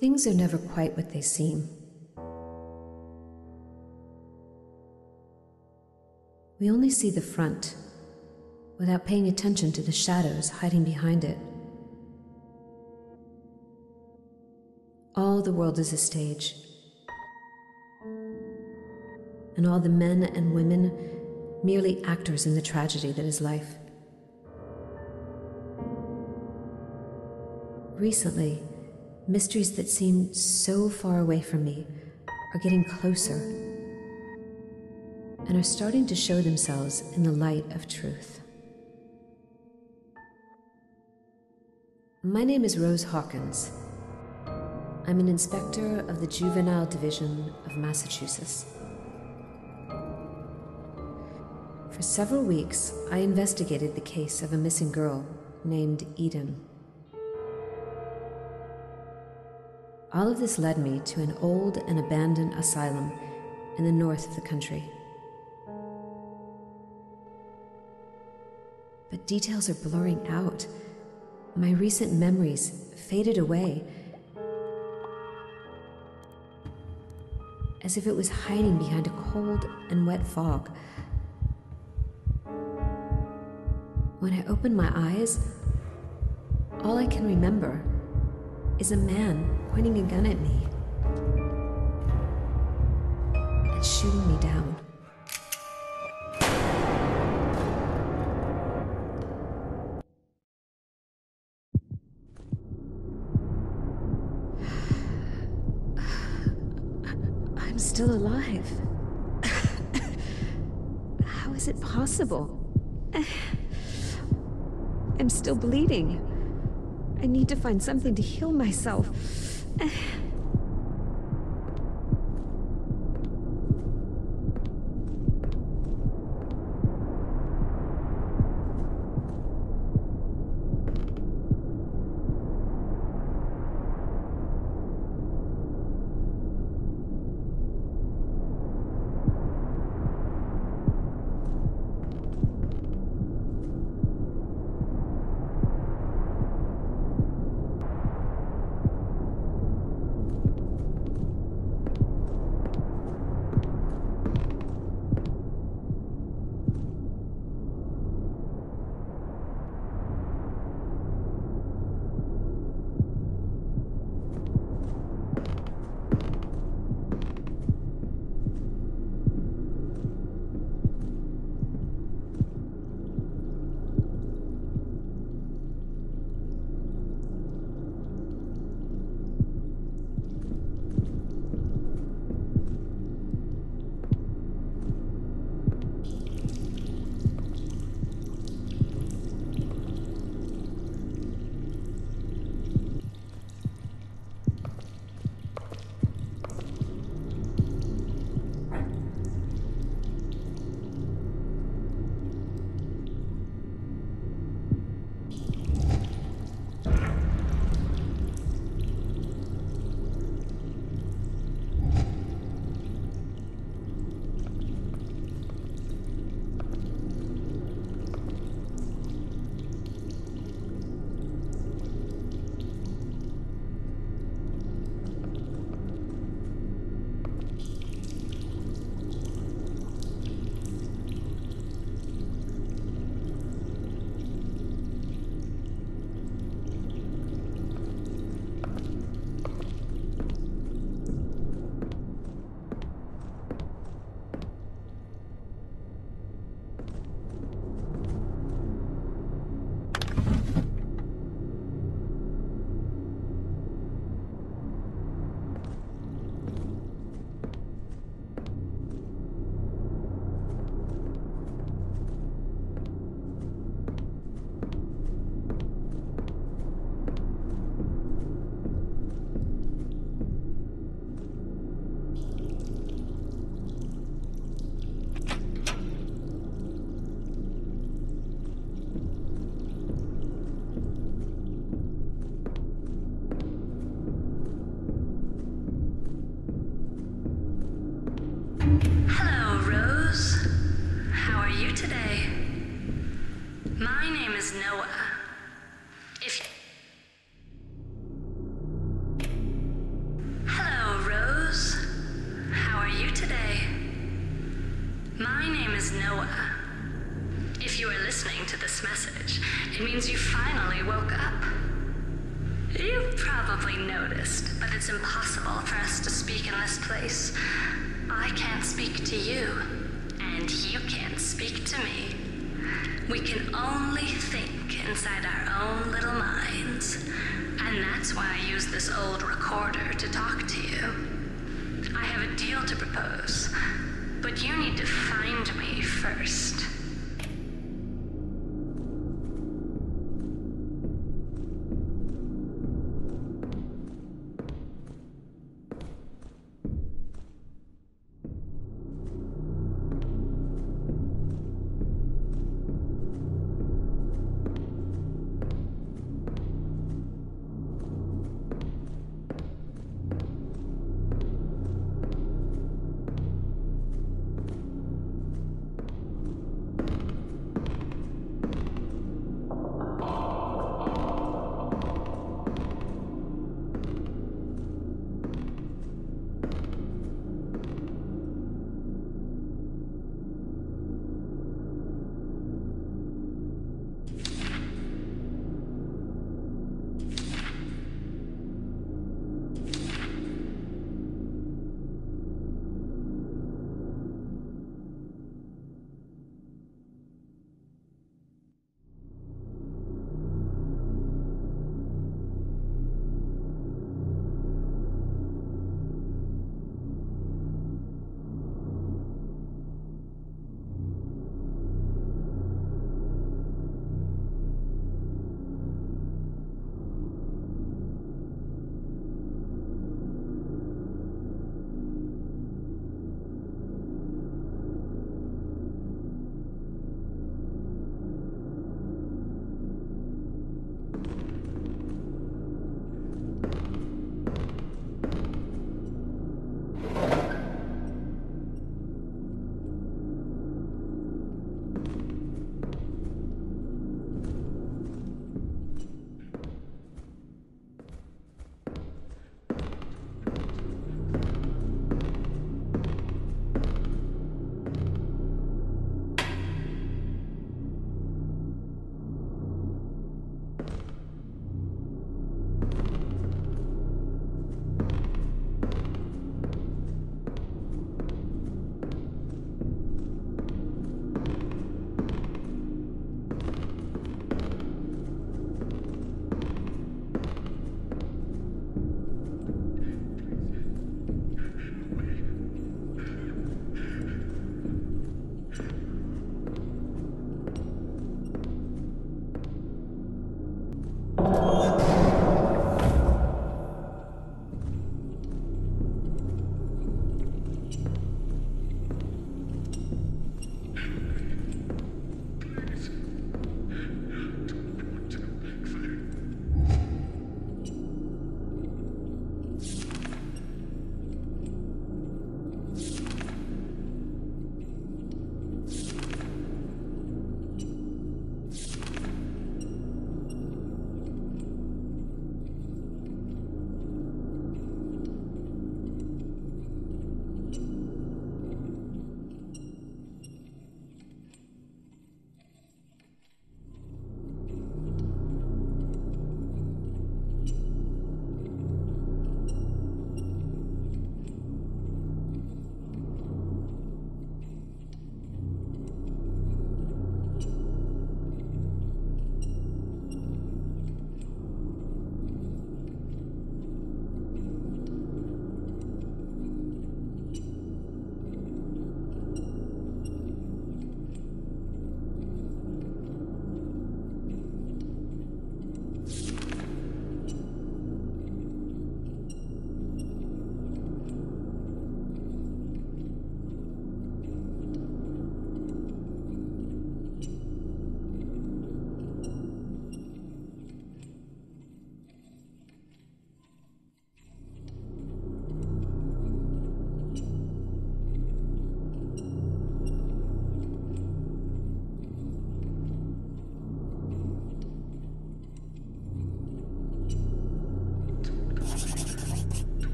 Things are never quite what they seem. We only see the front, without paying attention to the shadows hiding behind it. All the world is a stage, and all the men and women merely actors in the tragedy that is life. Recently, mysteries that seemed so far away from me are getting closer and are starting to show themselves in the light of truth. My name is Rose Hawkins. I'm an inspector of the Juvenile Division of Massachusetts. For several weeks, I investigated the case of a missing girl named Eden. All of this led me to an old and abandoned asylum in the north of the country. But details are blurring out. My recent memories faded away, as if it was hiding behind a cold and wet fog. When I open my eyes, all I can remember is a man pointing a gun at me and shooting me down. I'm still alive. How is it possible? I'm still bleeding. I need to find something to heal myself. is Noah. Hello, Rose. How are you today? My name is Noah. If you are listening to this message, it means you finally woke up. You've probably noticed, but it's impossible for us to speak in this place. I can't speak to you, and you can't speak to me. We can only think inside our own little minds, and that's why I use this old recorder to talk to you. I have a deal to propose, but you need to find me first.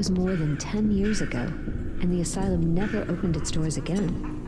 was more than 10 years ago, and the asylum never opened its doors again.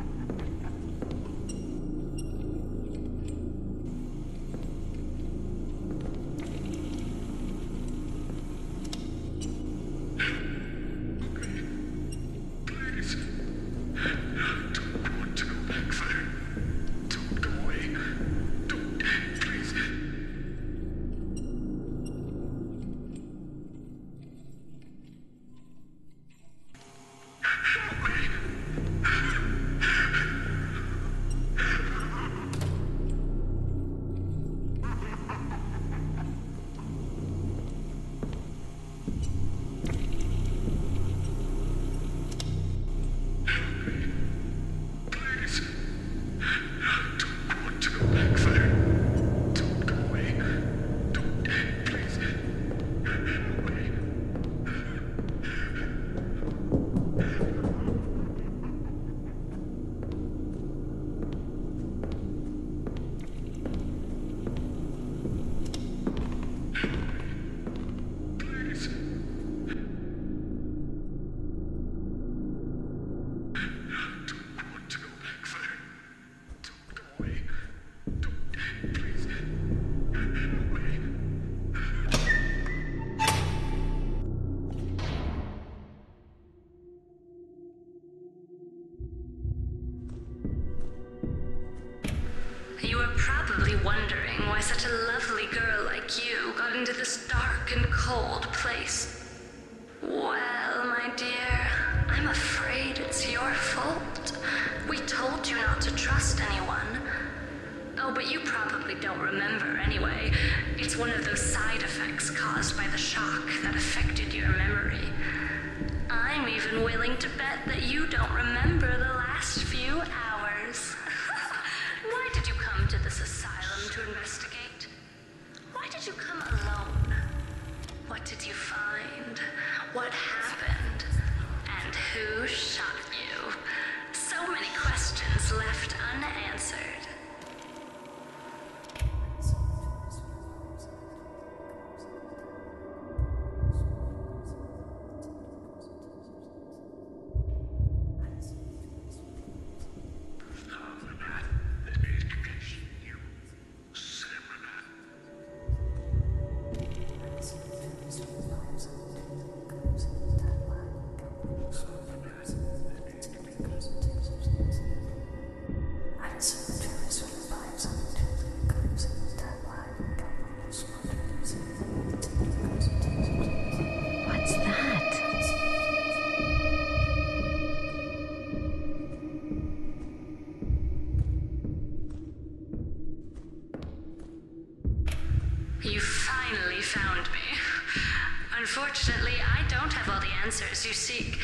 You seek,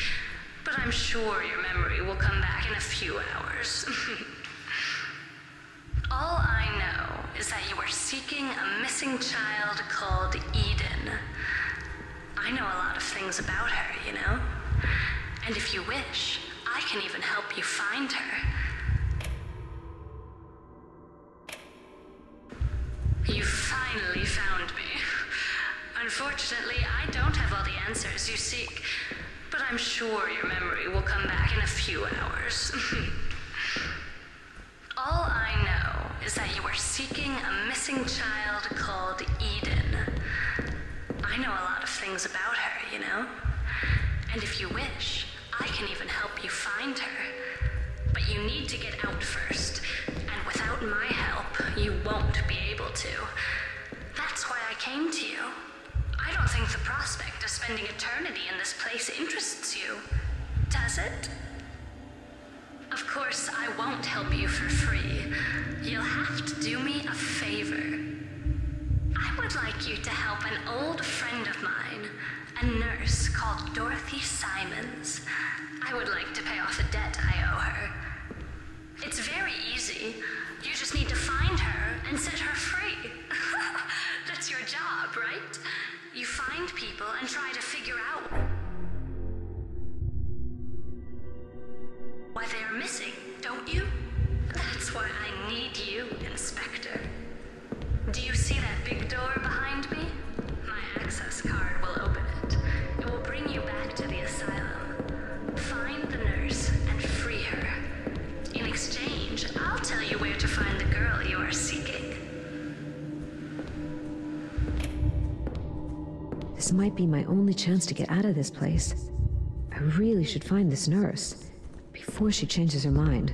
but I'm sure your memory will come back in a few hours. All I know is that you are seeking a missing child called Eden. I know a lot of things about her, you know? And if you wish, I can even help you find her. You finally found me. Unfortunately, I don't have all the answers you seek. But I'm sure your memory will come back in a few hours. All I know is that you are seeking a missing child called Eden. I know a lot of things about her, you know? And if you wish, I can even help you find her. But you need to get out first, and without my help, you won't be able to. That's why I came to you. I don't think the prospect of spending eternity in this place interests you, does it? Of course, I won't help you for free. You'll have to do me a favor. I would like you to help an old friend of mine, a nurse called Dorothy Simons. I would like to pay off a debt I owe her. It's very easy. You just need to find her and set her free. That's your job, right? You find people and try to figure out why they are missing, don't you? That's why I need you, Inspector. Do you see that big door behind me? My access card will open it. It will bring you back to This might be my only chance to get out of this place. I really should find this nurse before she changes her mind.